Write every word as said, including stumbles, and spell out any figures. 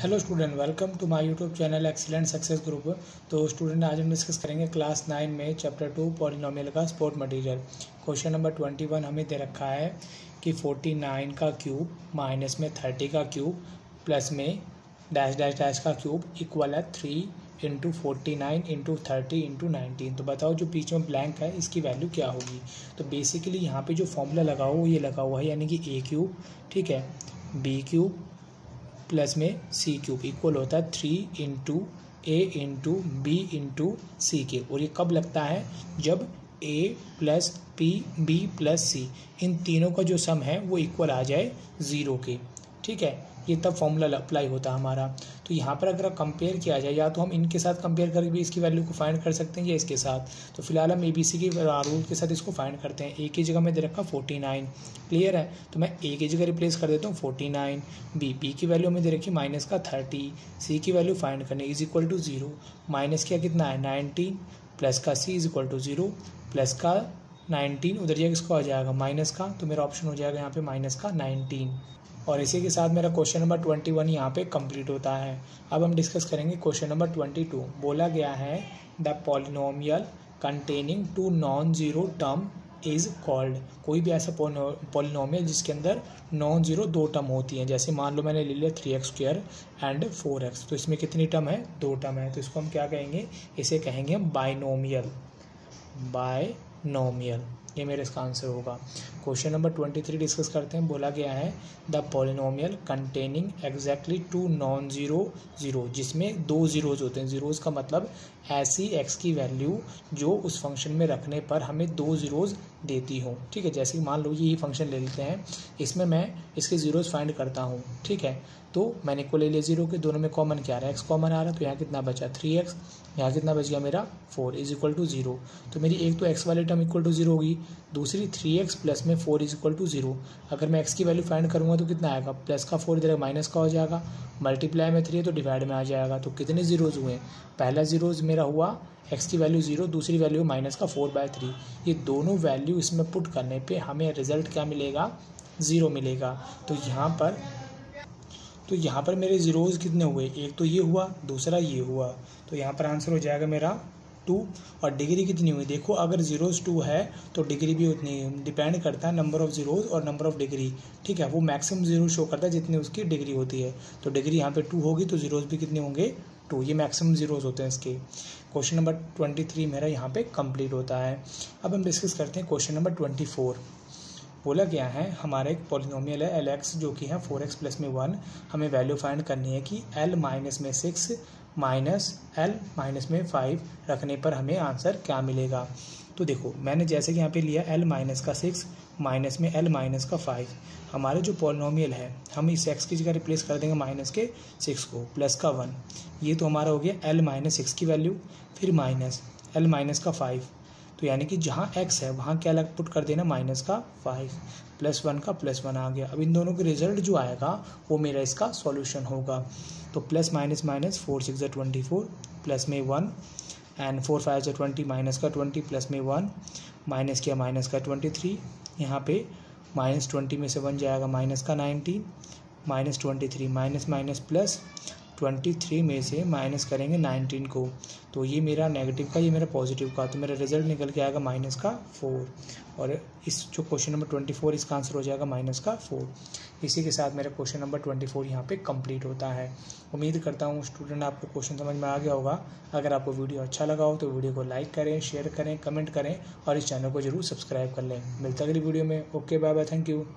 Hello student, welcome to my YouTube channel excellent success group. तो student, आज हम discuss करेंगे क्लास नाइन में चैप्टर टू पॉलिनोमियल का support material. Question number twenty one हमें दे रखा है कि फोर्टी नाइन का क्यूब माइनस में थर्टी का क्यूब प्लस में डैश डैश डैश का क्यूब इक्वल है three into forty nine into thirty into nineteen. तो बताओ जो बीच में ब्लैंक है इसकी वैल्यू क्या होगी। तो बेसिकली यहाँ पे जो फॉर्मूला लगा हुआ वो ये लगा हुआ है, यानी कि ए क्यूब ठीक है बी क्यूब प्लस में सी क्यूब इक्वल होता है three into A into B into C के। और ये कब लगता है, जब A plus P B plus C इन तीनों का जो सम है वो इक्वल आ जाए ज़ीरो के। ठीक है, ये तब फॉर्मूला अप्लाई होता है हमारा। तो यहाँ पर अगर कंपेयर किया जाए, या तो हम इनके साथ कंपेयर करके भी इसकी वैल्यू को फाइंड कर सकते हैं या इसके साथ। तो फिलहाल हम ए बी सी के रूल के साथ इसको फाइंड करते हैं। ए की जगह मैं दे रखा फोर्टी नाइन, क्लियर है। तो मैं ए की जगह रिप्लेस कर देता हूँ फोर्टी नाइन। बी बी की वैल्यू हमें दे रखी माइनस का थर्टी। सी की वैल्यू फाइंड करनी is equal to zero. Minus क्या कितना है नाइनटीन, प्लस का C is equal to zero, plus का नाइनटीन उधर जाएगा इसका हो जाएगा माइनस का। तो मेरा ऑप्शन हो जाएगा यहाँ पे माइनस का नाइनटीन। और इसी के साथ मेरा क्वेश्चन नंबर ट्वेंटी वन यहाँ पे कंप्लीट होता है। अब हम डिस्कस करेंगे क्वेश्चन नंबर ट्वेंटी टू। बोला गया है the polynomial containing two non zero term is called. कोई भी ऐसा पॉलिनोमियल जिसके अंदर नॉन ज़ीरो दो टर्म होती हैं, जैसे मान लो मैंने ले लिया three X square and four X. तो इसमें कितनी टर्म है, दो टर्म है। तो इसको हम क्या कहेंगे, इसे कहेंगे हम बाइनोमियल, बाइनोमियल। ये मेरा इसका आंसर होगा। Question number twenty three discuss करते हैं। बोला गया है the polynomial containing exactly two non zero zero, जिसमें दो ज़ीरोज़ होते हैं। ज़ीरोज़ का मतलब ऐसी एक्स की वैल्यू जो उस फंक्शन में रखने पर हमें दो ज़ीरोज़ देती हो। ठीक है, जैसे मान लो यही फंक्शन ले लेते हैं, इसमें मैं इसके ज़ीरोज़ फाइंड करता हूँ। ठीक है, तो मैंने को ले लिया ज़ीरो के, दोनों में कॉमन क्या आ रहा है, एक्स कॉमन आ रहा है। तो यहाँ कितना बचा थ्री एक्स, यहाँ कितना बच गया मेरा four is equal to zero. तो मेरी एक तो एक्स वाली टर्म इक्वल टू ज़ीरो होगी, दूसरी थ्री एक्स प्लस में four is equal to zero. अगर मैं एक्स की वैल्यू फाइंड करूँगा तो कितना आएगा, प्लस का फोर इधर माइनस का हो जाएगा, मल्टीप्लाई में थ्री है तो डिवाइड में आ जाएगा। तो कितने जीरोज़ हुए, पहला जीरोज़ मेरा हुआ एक्स की वैल्यू जीरो, दूसरी वैल्यू माइनस का फोर बाय थ्री। ये दोनों वैल्यू इसमें पुट करने पे हमें रिजल्ट क्या मिलेगा, ज़ीरो मिलेगा। तो यहाँ पर तो यहाँ पर मेरे ज़ीरोज़ कितने हुए, एक तो ये हुआ, दूसरा ये हुआ। तो यहाँ पर आंसर हो जाएगा मेरा टू। और डिग्री कितनी हुई, देखो अगर जीरोज़ टू है तो डिग्री भी उतनी डिपेंड करता है नंबर ऑफ़ जीरोज़ और नंबर ऑफ़ डिग्री। ठीक है, वो मैक्सिमम जीरो शो करता है जितनी उसकी डिग्री होती है। तो डिग्री यहाँ पे टू होगी, तो जीरोज़ भी कितने होंगे, टू। ये मैक्सिमम जीरोज़ होते हैं इसके। क्वेश्चन नंबर ट्वेंटी थ्री मेरा यहाँ पे कंप्लीट होता है। अब हम डिस्कस करते हैं क्वेश्चन नंबर ट्वेंटी फोर। बोला गया है हमारा एक पॉलिनोमियल है एल एक्स, जो कि है फोर एक्स प्लस में वन। हमें वैल्यू फाइंड करनी है कि एल माइनस में सिक्स माइनस एल माइनस में फाइव रखने पर हमें आंसर क्या मिलेगा। तो देखो मैंने जैसे कि यहाँ पे लिया एल माइनस का सिक्स माइनस में एल माइनस का फाइव। हमारा जो पॉलिनोमियल है हम इस एक्स की जगह रिप्लेस कर देंगे माइनस के सिक्स को, प्लस का वन। ये तो हमारा हो गया एल माइनस सिक्स की वैल्यू, फिर माइनस एल माइनस का फाइव। तो यानी कि जहाँ x है वहाँ क्या लग पुट कर देना, माइनस का फाइव, प्लस वन का प्लस वन आ गया। अब इन दोनों के रिजल्ट जो आएगा वो मेरा इसका सॉल्यूशन होगा। तो plus minus minus, four six या ट्वेंटी फोर प्लस में वन, एंड फोर फाइव या ट्वेंटी माइनस का ट्वेंटी प्लस में वन, माइनस किया माइनस का ट्वेंटी थ्री। यहाँ पे माइनस ट्वेंटी में से वन जाएगा माइनस का nineteen, minus twenty three minus minus plus twenty three में से माइनस करेंगे नाइनटीन को। तो ये मेरा नेगेटिव का, ये मेरा पॉजिटिव का, तो मेरा रिजल्ट निकल के आएगा माइनस का फोर। और इस जो क्वेश्चन नंबर ट्वेंटी फोर इसका आंसर हो जाएगा माइनस का फोर। इसी के साथ मेरा क्वेश्चन नंबर ट्वेंटी फोर यहाँ पे कंप्लीट होता है। उम्मीद करता हूँ स्टूडेंट आपको क्वेश्चन समझ में आ गया होगा। अगर आपको वीडियो अच्छा लगा हो तो वीडियो को लाइक करें, शेयर करें, कमेंट करें और इस चैनल को जरूर सब्सक्राइब कर लें। मिलता है अगली वीडियो में। Okay, bye bye, thank you.